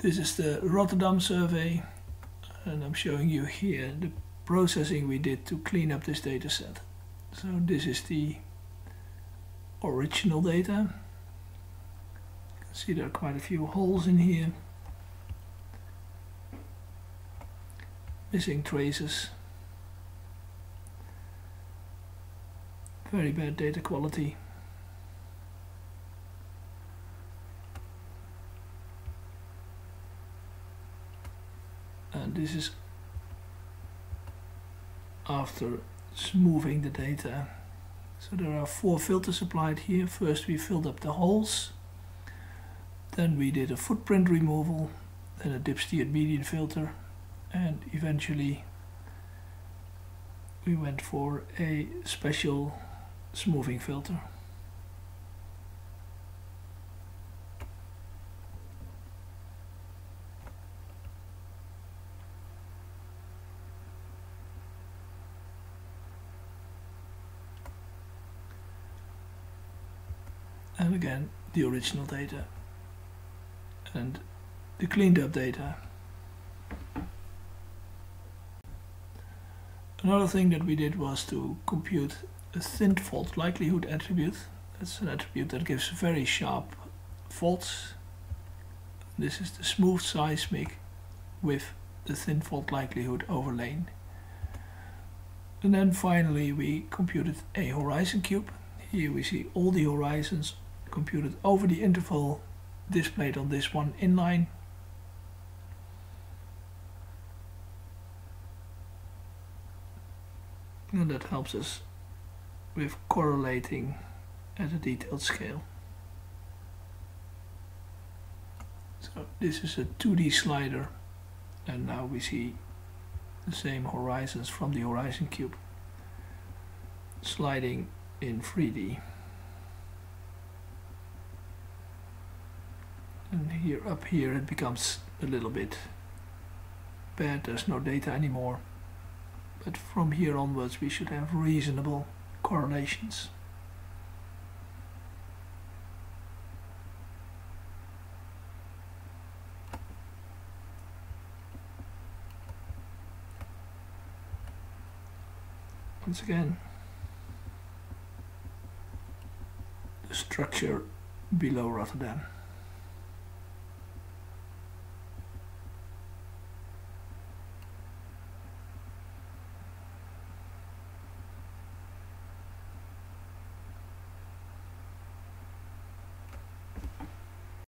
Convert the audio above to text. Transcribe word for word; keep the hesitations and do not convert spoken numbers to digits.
This is the Rotterdam survey, and I'm showing you here the processing we did to clean up this data set. So this is the original data. You can see there are quite a few holes in here, missing traces, very bad data quality. And this is after smoothing the data. So there are four filters applied here. First we filled up the holes, then we did a footprint removal, then a dipsteered median filter, and eventually we went for a special smoothing filter. And again, the original data and the cleaned up data. Another thing that we did was to compute a thin fault likelihood attribute. That's an attribute that gives very sharp faults. This is the smooth seismic with the thin fault likelihood overlain. And then finally we computed a horizon cube. Here we see all the horizons computed over the interval displayed on this one inline. And that helps us with correlating at a detailed scale. So this is a two D slider, and now we see the same horizons from the horizon cube sliding in three D. And here up here it becomes a little bit bad, there's no data anymore, but from here onwards we should have reasonable correlations. Once again, the structure below Rotterdam.